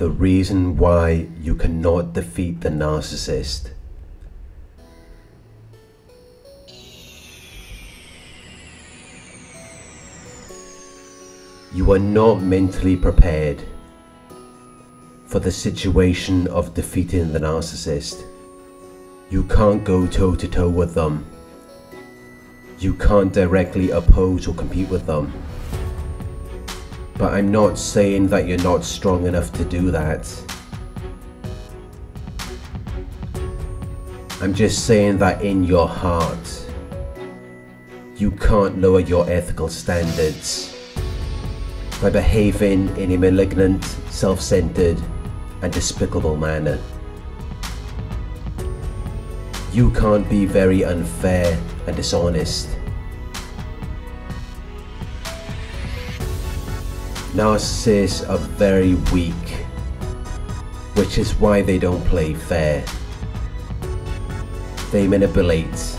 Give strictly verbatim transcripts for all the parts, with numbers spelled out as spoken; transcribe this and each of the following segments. the reason why you cannot defeat the narcissist. You are not mentally prepared for the situation of defeating the narcissist. You can't go toe-to-toe with them. You can't directly oppose or compete with them. But I'm not saying that you're not strong enough to do that. I'm just saying that in your heart, you can't lower your ethical standards by behaving in a malignant, self-centered, and despicable manner. You can't be very unfair and dishonest. Narcissists are very weak, which is why they don't play fair. They manipulate,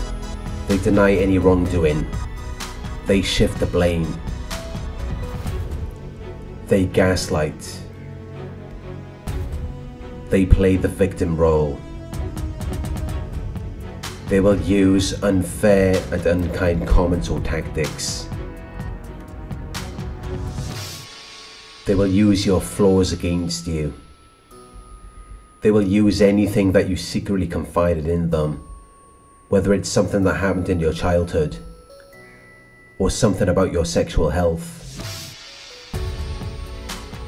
they deny any wrongdoing, they shift the blame, they gaslight, they play the victim role. They will use unfair and unkind comments or tactics. They will use your flaws against you. They will use anything that you secretly confided in them, whether it's something that happened in your childhood or something about your sexual health.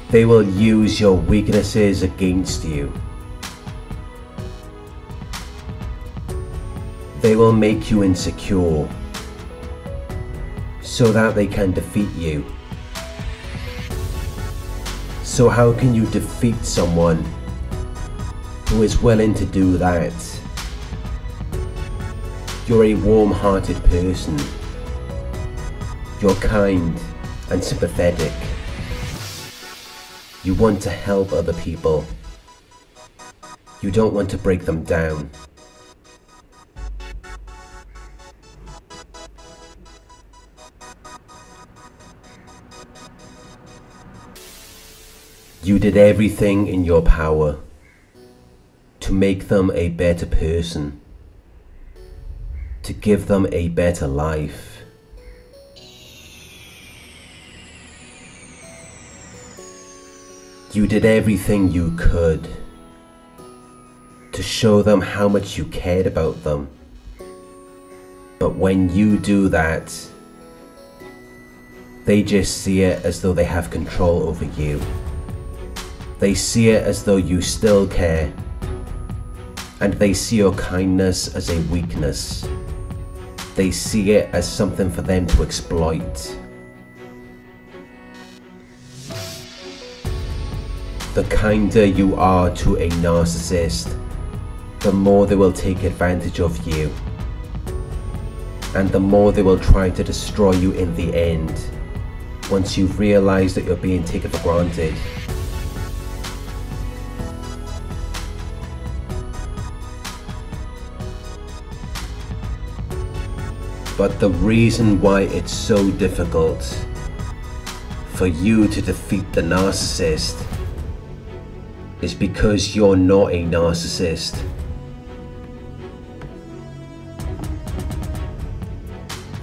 They will use your weaknesses against you. They will make you insecure so that they can defeat you. So how can you defeat someone who is willing to do that? You're a warm-hearted person. You're kind and sympathetic. You want to help other people. You don't want to break them down. You did everything in your power to make them a better person, to give them a better life. You did everything you could to show them how much you cared about them. But when you do that, they just see it as though they have control over you. They see it as though you still care, and they see your kindness as a weakness. They see it as something for them to exploit. The kinder you are to a narcissist, the more they will take advantage of you, and the more they will try to destroy you in the end, once you've realized that you're being taken for granted. But the reason why it's so difficult for you to defeat the narcissist is because you're not a narcissist.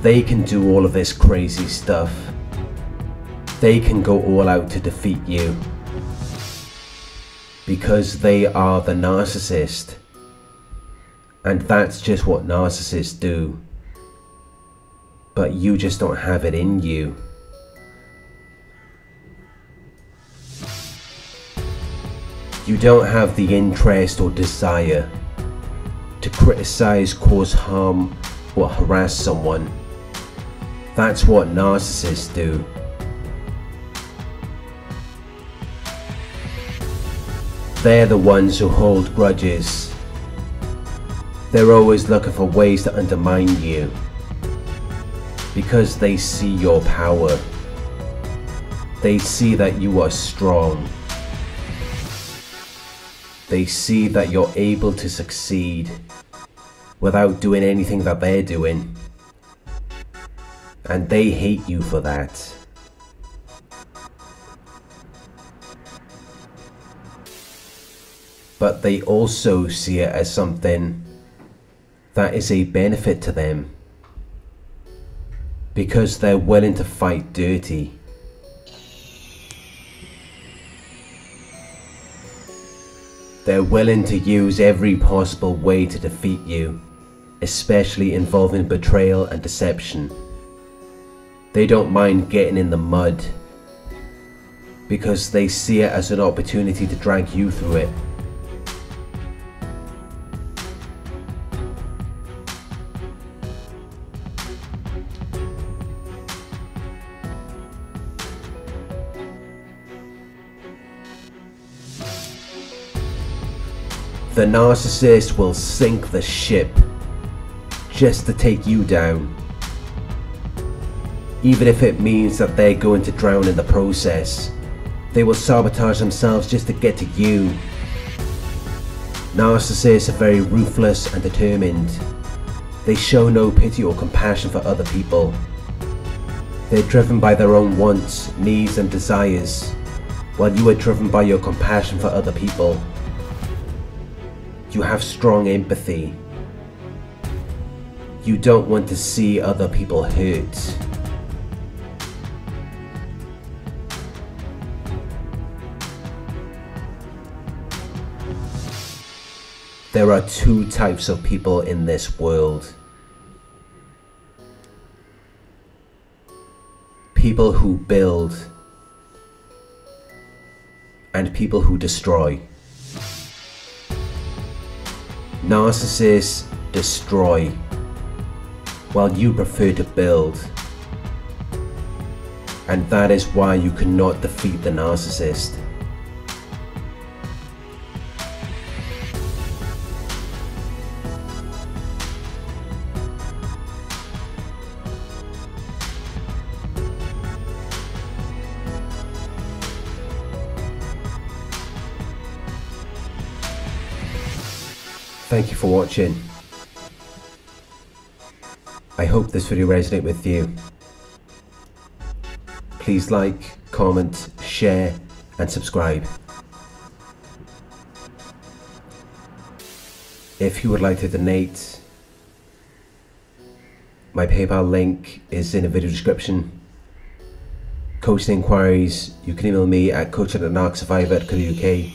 They can do all of this crazy stuff. They can go all out to defeat you because they are the narcissist, and that's just what narcissists do. But you just don't have it in you. You don't have the interest or desire to criticize, cause harm, or harass someone. That's what narcissists do. They're the ones who hold grudges. They're always looking for ways to undermine you because they see your power. They see that you are strong. They see that you're able to succeed without doing anything that they're doing, and they hate you for that. but they also see it as something that is a benefit to them because they're willing to fight dirty. They're willing to use every possible way to defeat you, especially involving betrayal and deception. They don't mind getting in the mud because they see it as an opportunity to drag you through it. The narcissist will sink the ship just to take you down, even if it means that they're going to drown in the process. They will sabotage themselves just to get to you. Narcissists are very ruthless and determined. They show no pity or compassion for other people. They're driven by their own wants, needs and desires, while you are driven by your compassion for other people. You have strong empathy. You don't want to see other people hurt. There are two types of people in this world. People who build and people who destroy. Narcissists destroy, while you prefer to build. And that is why you cannot defeat the narcissist. Thank you for watching. I hope this video resonated with you. Please like, comment, share, and subscribe. If you would like to donate, my PayPal link is in the video description. Coaching inquiries, you can email me at coaching at narc survivor dot co dot U K.